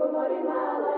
Mori Mala.